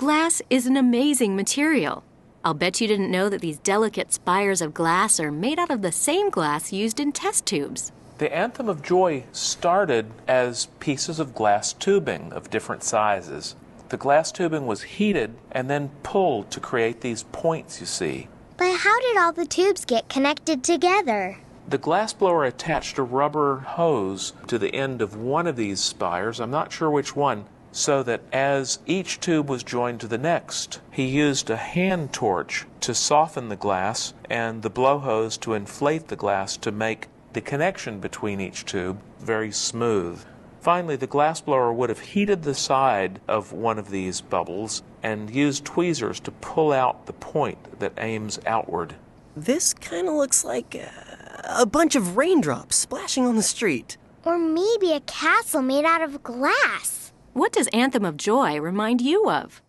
Glass is an amazing material. I'll bet you didn't know that these delicate spires of glass are made out of the same glass used in test tubes. The Anthem of Joy started as pieces of glass tubing of different sizes. The glass tubing was heated and then pulled to create these points you see. But how did all the tubes get connected together? The glassblower attached a rubber hose to the end of one of these spires, I'm not sure which one, so that as each tube was joined to the next, he used a hand torch to soften the glass and the blowhose to inflate the glass to make the connection between each tube very smooth. Finally, the glassblower would have heated the side of one of these bubbles and used tweezers to pull out the point that aims outward. This kind of looks like a bunch of raindrops splashing on the street. Or maybe a castle made out of glass. What does Anthem of Joy remind you of?